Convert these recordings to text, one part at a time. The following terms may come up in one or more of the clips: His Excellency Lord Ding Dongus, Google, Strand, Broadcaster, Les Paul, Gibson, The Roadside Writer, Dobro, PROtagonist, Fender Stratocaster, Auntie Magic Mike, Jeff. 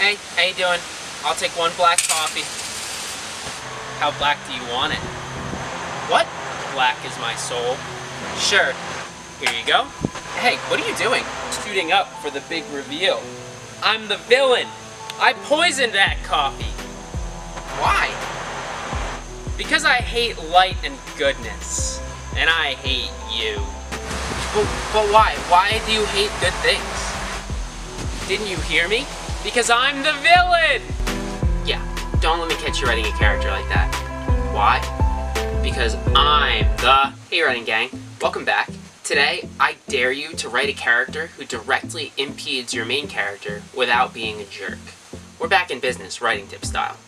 Hey, how you doing? I'll take one black coffee. How black do you want it? What? Black is my soul. Sure. Here you go. Hey, what are you doing? Suiting up for the big reveal. I'm the villain. I poisoned that coffee. Why? Because I hate light and goodness. And I hate you. But why? Why do you hate good things? Didn't you hear me? Because I'm the villain! Yeah, don't let me catch you writing a character like that. Why? Because I'm the... Hey writing gang, welcome back. Today, I dare you to write a character who directly impedes your main character without being a jerk. We're back in business, writing tip style.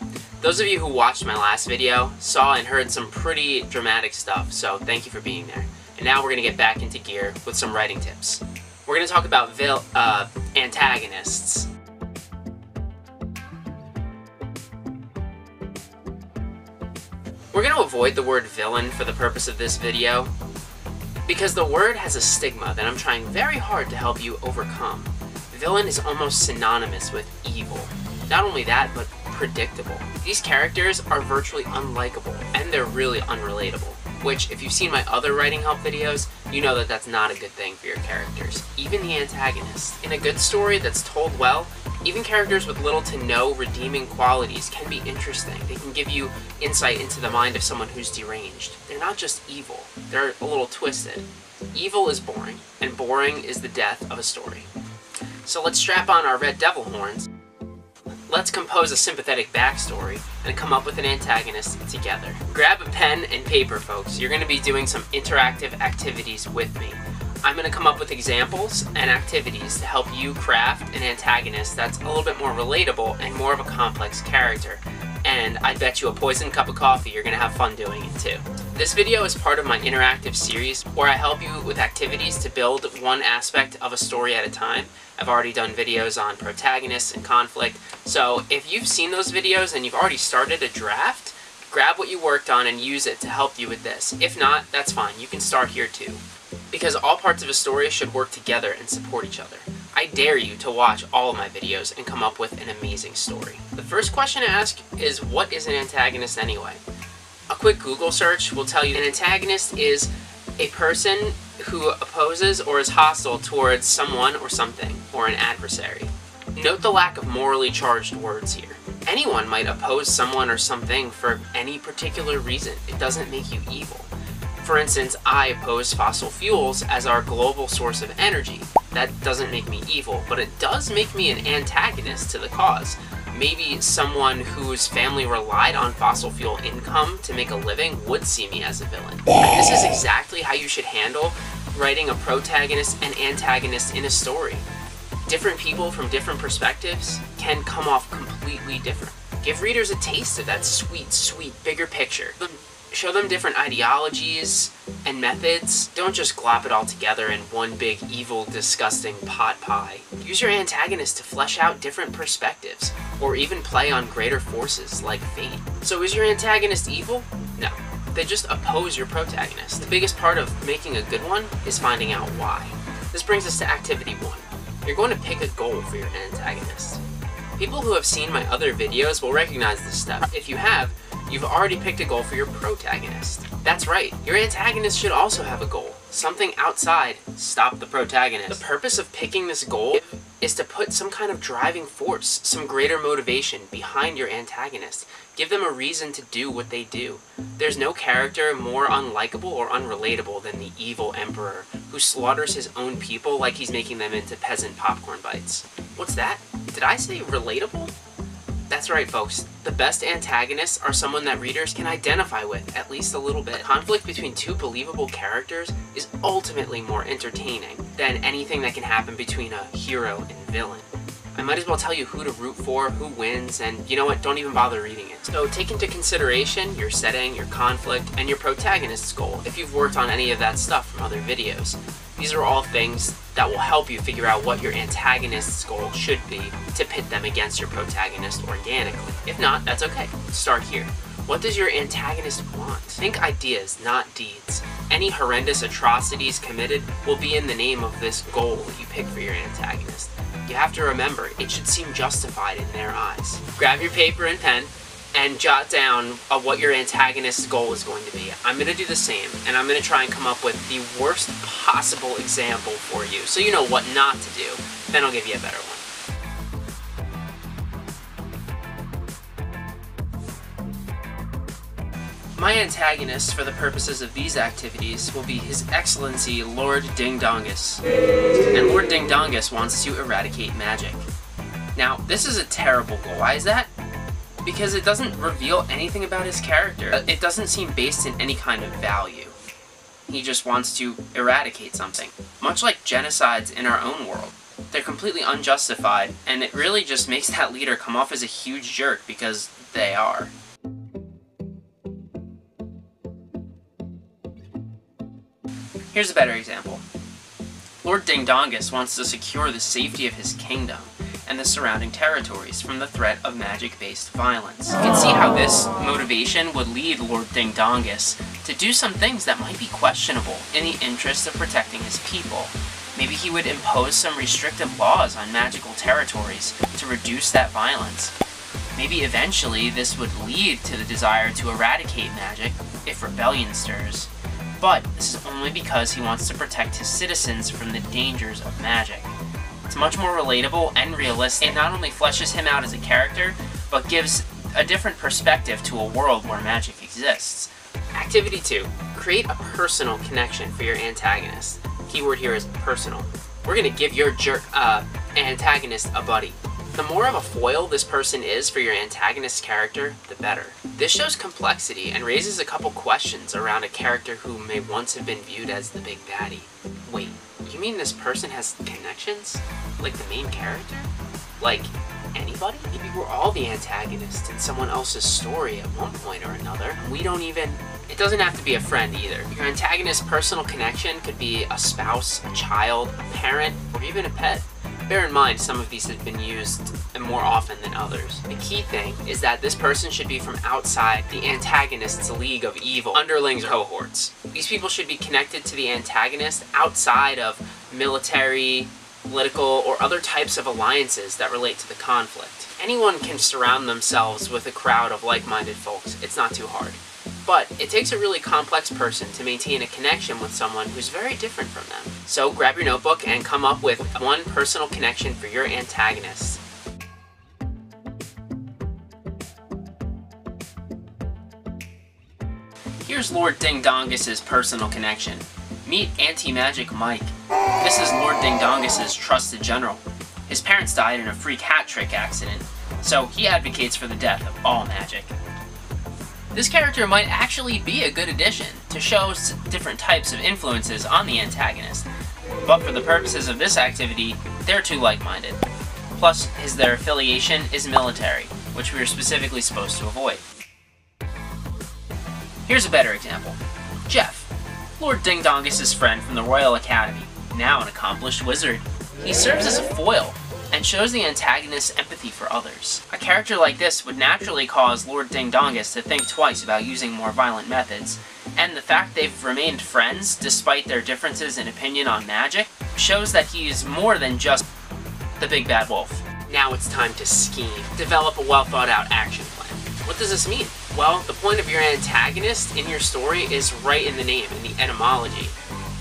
Those of you who watched my last video saw and heard some pretty dramatic stuff, so thank you for being there. And now we're going to get back into gear with some writing tips. We're going to talk about antagonists. We're going to avoid the word villain for the purpose of this video, because the word has a stigma that I'm trying very hard to help you overcome. Villain is almost synonymous with evil. Not only that, but predictable. These characters are virtually unlikable, and they're really unrelatable. Which, if you've seen my other writing help videos, you know that that's not a good thing for your characters. Even the antagonists. In a good story that's told well, even characters with little to no redeeming qualities can be interesting. They can give you insight into the mind of someone who's deranged. They're not just evil, they're a little twisted. Evil is boring, and boring is the death of a story. So let's strap on our red devil horns, let's compose a sympathetic backstory, and come up with an antagonist together. Grab a pen and paper, folks. You're going to be doing some interactive activities with me. I'm going to come up with examples and activities to help you craft an antagonist that's a little bit more relatable and more of a complex character. And I bet you a poisoned cup of coffee you're going to have fun doing it too. This video is part of my interactive series where I help you with activities to build one aspect of a story at a time. I've already done videos on protagonists and conflict, so if you've seen those videos and you've already started a draft, grab what you worked on and use it to help you with this. If not, that's fine. You can start here too. Because all parts of a story should work together and support each other. I dare you to watch all of my videos and come up with an amazing story. The first question to ask is, what is an antagonist anyway? A quick Google search will tell you an antagonist is a person who opposes or is hostile towards someone or something, or an adversary. Note the lack of morally charged words here. Anyone might oppose someone or something for any particular reason. It doesn't make you evil. For instance, I oppose fossil fuels as our global source of energy. That doesn't make me evil, but it does make me an antagonist to the cause. Maybe someone whose family relied on fossil fuel income to make a living would see me as a villain. This is exactly how you should handle writing a protagonist and antagonist in a story. Different people from different perspectives can come off completely different. Give readers a taste of that sweet, sweet bigger picture. Show them different ideologies and methods. Don't just glop it all together in one big, evil, disgusting pot pie. Use your antagonist to flesh out different perspectives, or even play on greater forces like fate. So is your antagonist evil? No. They just oppose your protagonist. The biggest part of making a good one is finding out why. This brings us to activity one. You're going to pick a goal for your antagonist. People who have seen my other videos will recognize this step. If you have, you've already picked a goal for your protagonist. That's right, your antagonist should also have a goal. Something outside, stop the protagonist. The purpose of picking this goal is to put some kind of driving force, some greater motivation behind your antagonist. Give them a reason to do what they do. There's no character more unlikable or unrelatable than the evil emperor who slaughters his own people like he's making them into peasant popcorn bites. What's that? Did I say relatable? That's right, folks. The best antagonists are someone that readers can identify with, at least a little bit. The conflict between two believable characters is ultimately more entertaining than anything that can happen between a hero and villain. I might as well tell you who to root for, who wins, and you know what, don't even bother reading it. So take into consideration your setting, your conflict, and your protagonist's goal if you've worked on any of that stuff from other videos. These are all things that will help you figure out what your antagonist's goal should be to pit them against your protagonist organically. If not, that's okay. Start here. What does your antagonist want? Think ideas, not deeds. Any horrendous atrocities committed will be in the name of this goal that you pick for your antagonist. you have to remember, it should seem justified in their eyes. Grab your paper and pen and jot down what your antagonist's goal is going to be. I'm going to do the same, and I'm going to try and come up with the worst possible example for you, so you know what not to do. Then I'll give you a better one. My antagonist for the purposes of these activities will be His Excellency Lord Ding Dongus. And Lord Ding Dongus wants to eradicate magic. Now, this is a terrible goal. Why is that? Because it doesn't reveal anything about his character. It doesn't seem based in any kind of value. He just wants to eradicate something. Much like genocides in our own world. They're completely unjustified, and it really just makes that leader come off as a huge jerk, because they are. Here's a better example. Lord Ding Dongus wants to secure the safety of his kingdom and the surrounding territories from the threat of magic-based violence. You can see how this motivation would lead Lord Ding Dongus to do some things that might be questionable in the interest of protecting his people. Maybe he would impose some restrictive laws on magical territories to reduce that violence. Maybe eventually this would lead to the desire to eradicate magic if rebellion stirs. But this is only because he wants to protect his citizens from the dangers of magic. It's much more relatable and realistic. It not only fleshes him out as a character, but gives a different perspective to a world where magic exists. Activity 2. Create a personal connection for your antagonist. Keyword here is personal. We're going to give your antagonist a buddy. The more of a foil this person is for your antagonist's character, the better. This shows complexity and raises a couple questions around a character who may once have been viewed as the big baddie. Wait, you mean this person has connections? Like the main character? Like anybody? Maybe we're all the antagonists in someone else's story at one point or another. We don't even... It doesn't have to be a friend either. Your antagonist's personal connection could be a spouse, a child, a parent, or even a pet. Bear in mind, some of these have been used more often than others. The key thing is that this person should be from outside the antagonist's league of evil, underlings or cohorts. These people should be connected to the antagonist outside of military, political, or other types of alliances that relate to the conflict. Anyone can surround themselves with a crowd of like-minded folks. It's not too hard. But it takes a really complex person to maintain a connection with someone who's very different from them. So grab your notebook and come up with one personal connection for your antagonist. Here's Lord Ding Dongus's personal connection. Meet Auntie Magic Mike. This is Lord Ding Dongus's trusted general. His parents died in a freak hat trick accident, so he advocates for the death of all magic. This character might actually be a good addition to show different types of influences on the antagonist, but for the purposes of this activity, they're too like-minded. Plus, their affiliation is military, which we are specifically supposed to avoid. Here's a better example. Jeff, Lord Ding Dongus's friend from the Royal Academy, now an accomplished wizard. He serves as a foil and shows the antagonist's empathy for others. A character like this would naturally cause Lord Ding Dongus to think twice about using more violent methods, and the fact they've remained friends despite their differences in opinion on magic shows that he is more than just the big bad wolf. Now it's time to scheme. Develop a well-thought-out action plan. What does this mean? Well, the point of your antagonist in your story is right in the name, in the etymology.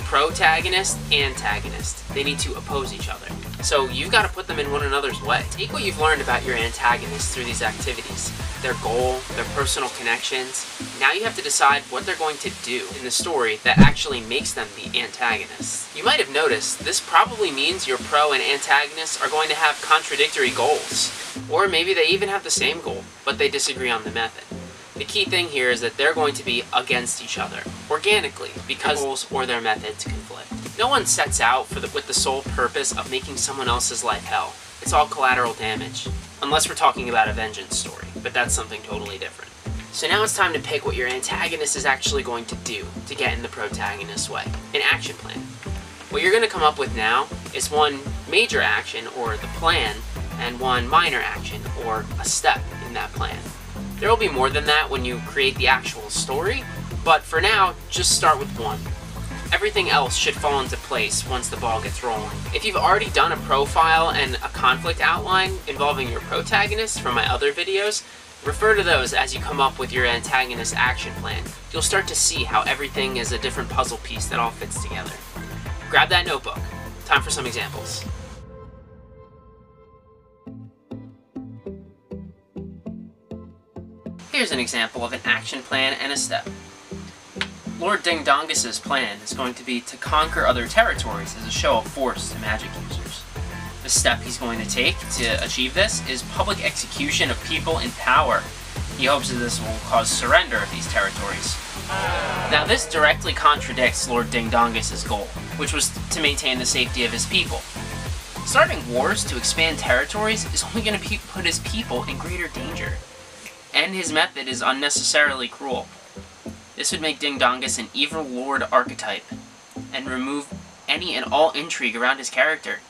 Protagonist, antagonist. They need to oppose each other. So you've got to put them in one another's way. Take what you've learned about your antagonist through these activities, their goal, their personal connections. Now you have to decide what they're going to do in the story that actually makes them the antagonists. You might have noticed this probably means your pro and antagonists are going to have contradictory goals. Or maybe they even have the same goal, but they disagree on the method. The key thing here is that they're going to be against each other, organically, because their goals or their methods conflict. No one sets out with the sole purpose of making someone else's life hell. It's all collateral damage, unless we're talking about a vengeance story, but that's something totally different. So now it's time to pick what your antagonist is actually going to do to get in the protagonist's way, an action plan. What you're going to come up with now is one major action, or the plan, and one minor action, or a step in that plan. There will be more than that when you create the actual story, but for now, just start with one. Everything else should fall into place once the ball gets rolling. If you've already done a profile and a conflict outline involving your protagonist from my other videos, refer to those as you come up with your antagonist action plan. You'll start to see how everything is a different puzzle piece that all fits together. Grab that notebook. Time for some examples. Here's an example of an action plan and a step. Lord Ding Dongus's plan is going to be to conquer other territories as a show of force to magic users. The step he's going to take to achieve this is public execution of people in power. He hopes that this will cause surrender of these territories. Now this directly contradicts Lord Ding Dongus's goal, which was to maintain the safety of his people. Starting wars to expand territories is only going to put his people in greater danger, and his method is unnecessarily cruel. This would make Ding Dongus an evil lord archetype, and remove any and all intrigue around his character.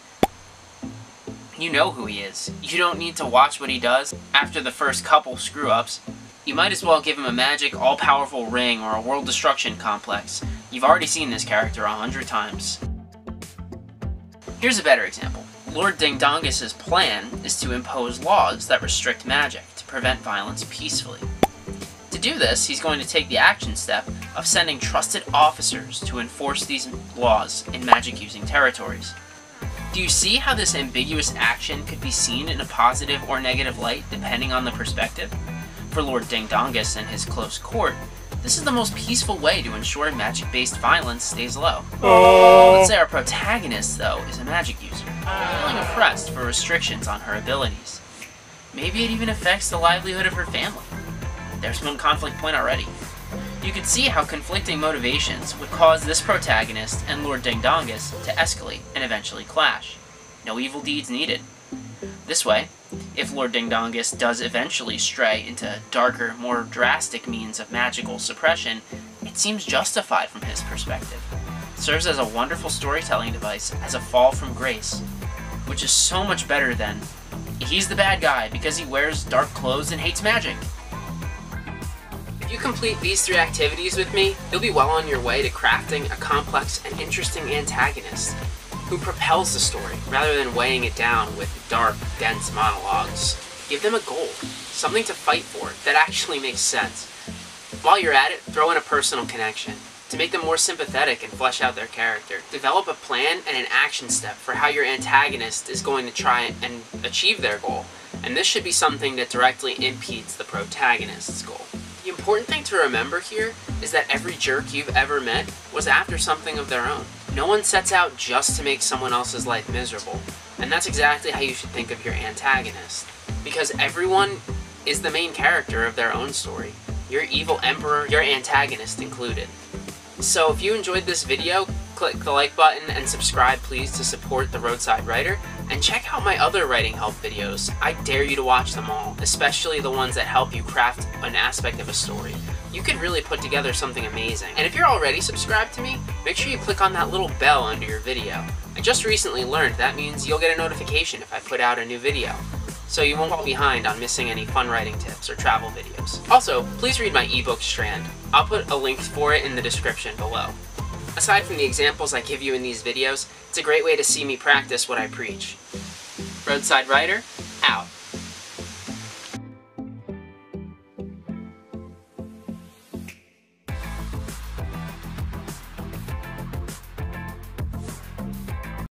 You know who he is. You don't need to watch what he does after the first couple screw-ups. You might as well give him a magic, all-powerful ring or a world destruction complex. You've already seen this character 100 times. Here's a better example. Lord Ding Dongus's plan is to impose laws that restrict magic to prevent violence peacefully. To do this, he's going to take the action step of sending trusted officers to enforce these laws in magic-using territories. Do you see how this ambiguous action could be seen in a positive or negative light depending on the perspective? For Lord Ding Dongus and his close court, this is the most peaceful way to ensure magic-based violence stays low. Oh. Let's say our protagonist, though, is a magic user, feeling oppressed for restrictions on her abilities. Maybe it even affects the livelihood of her family. There's one conflict point already. You could see how conflicting motivations would cause this protagonist and Lord Ding Dongus to escalate and eventually clash. No evil deeds needed. This way, if Lord Ding Dongus does eventually stray into darker, more drastic means of magical suppression, it seems justified from his perspective. It serves as a wonderful storytelling device, as a fall from grace, which is so much better than, he's the bad guy because he wears dark clothes and hates magic. If you complete these 3 activities with me, you'll be well on your way to crafting a complex and interesting antagonist who propels the story, rather than weighing it down with dark, dense monologues. Give them a goal, something to fight for that actually makes sense. While you're at it, throw in a personal connection to make them more sympathetic and flesh out their character. Develop a plan and an action step for how your antagonist is going to try and achieve their goal, and this should be something that directly impedes the protagonist's goal. The important thing to remember here is that every jerk you've ever met was after something of their own. No one sets out just to make someone else's life miserable, and that's exactly how you should think of your antagonist, because everyone is the main character of their own story, your evil emperor, your antagonist included. So if you enjoyed this video, click the like button and subscribe please to support The Roadside Writer, and check out my other writing help videos. I dare you to watch them all, especially the ones that help you craft an aspect of a story. You could really put together something amazing. And if you're already subscribed to me, make sure you click on that little bell under your video. I just recently learned that means you'll get a notification if I put out a new video, so you won't fall behind on missing any fun writing tips or travel videos. Also, please read my ebook Strand. I'll put a link for it in the description below. Aside from the examples I give you in these videos, it's a great way to see me practice what I preach. Roadside Writer,